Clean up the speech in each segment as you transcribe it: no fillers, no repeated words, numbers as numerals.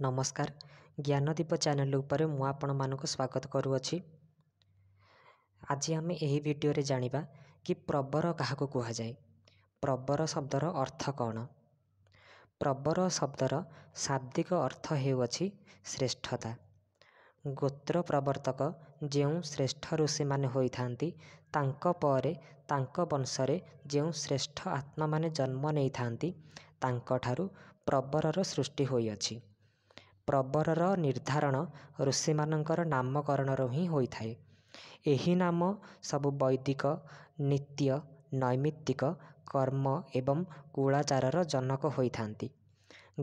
नमस्कार ज्ञान दीप चैनल उपर मु आपण मानक स्वागत करूँगी। आज आम यही वीडियो रे जानिबा कि प्रबर काहाको कुहाजाए, प्रबर शब्दर अर्थ कौन। प्रबर शब्दर शाब्दिक अर्थ हेउछि श्रेष्ठता। गोत्र प्रवर्तक जो श्रेष्ठ ऋषि माने होइथांती, तांको परे तांको वंशरे जो श्रेष्ठ आत्मा माने जन्म नहीं थांती, तांको ठारू प्रबरर सृष्टि होइछि। प्रबरर निर्धारण ऋषि मानकर नामकरण ही होइथाए। एही नाम सबु वैदिक नित्य नैमित्तिक कर्म एवं कुलाचारर जनक होइथांती।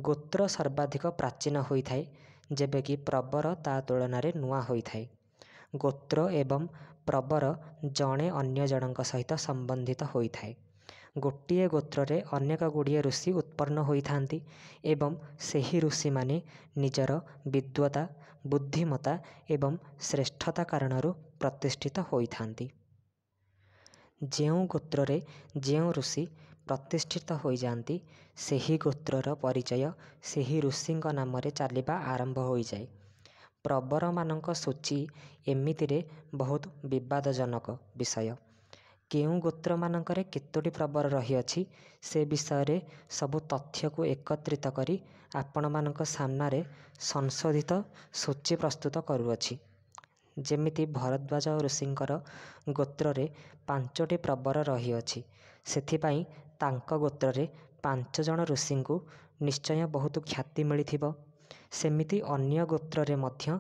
गोत्र सर्वाधिक प्राचीन होइथाए, जेबेकि प्रबर ता तुलनारे नुआ होइथाए। गोत्र एवं प्रबर जणे अन्य जनक सहित संबंधित होइथाए। गोटे गोत्रे अनेक गुड़िए ऋषि उत्पन्न होइथांती एवं सेही ऋषि माने निजर विद्वता बुद्धिमता एवं श्रेष्ठता कारणरू प्रतिष्ठित होइथांती। जेउ गोत्रे जेउ ऋषि प्रतिष्ठित होई जांती, सेही गोत्रर परिचय सेही ऋषिंक नामरे चालिबा आरंभ होई जाए। प्रबर मानक सूची एमितिरे बहुत विवादजनक विषय। केउ गोत्र मानकरे केतोटी प्रबर रही अछि से विषय रे सबु तथ्य को एकत्रित करी आपण मानक सामना रे संशोधित सूची प्रस्तुत करूछि। जेमिति भरद्वाज ऋषिंकर गोत्र रे 5टी प्रबर रही अछि, सेथि पई तांको गोत्र रे 5 जण ऋषि को निश्चय बहुत ख्याति मिलिथिबो। सेमिति अन्य गोत्र रे मध्य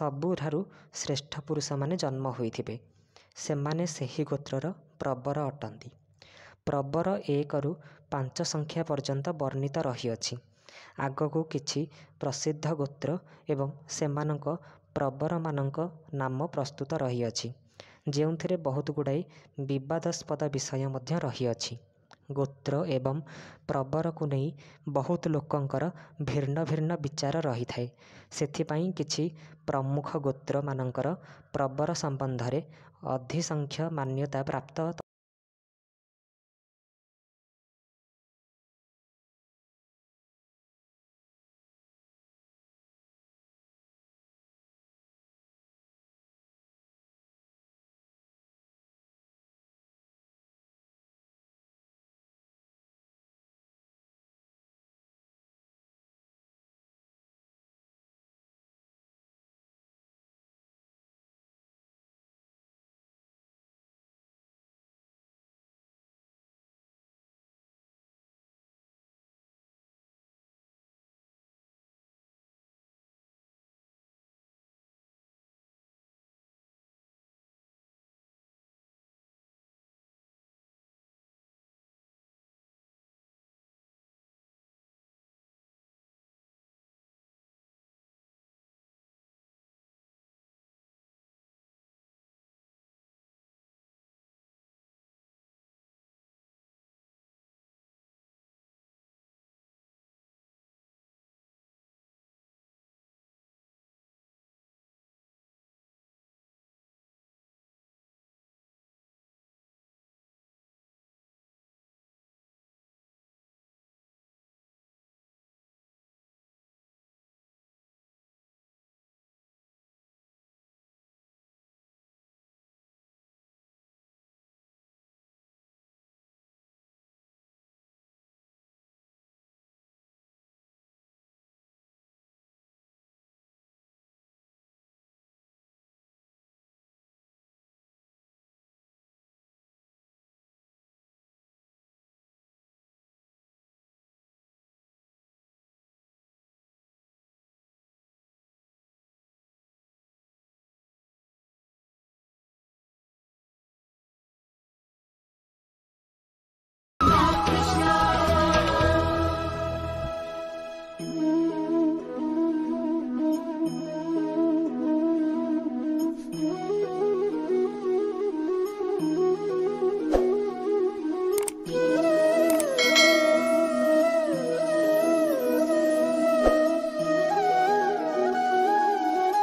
सबुठारु श्रेष्ठ पुरुष माने जन्म होइथिबे, सेमाने सेही गोत्रर प्रबर अटंती। प्रबर 1 ରୁ 5 संख्या पर्यंत वर्णित रही अछि। आगको किछि प्रसिद्ध गोत्र एवं सेमानक प्रबर मानक नाम प्रस्तुत रही अछि, जेउथिरे बहुत गुडाई विवादास्पद विषय मध्य रही अछि। गोत्र एवं प्रबर को नहीं बहुत लोकंकर भिन्न भिन्न विचार रही थाए। सेथिपाई किछि प्रमुख गोत्र मानकर प्रबर संबंध रे अधिसंख्य मान्यता प्राप्त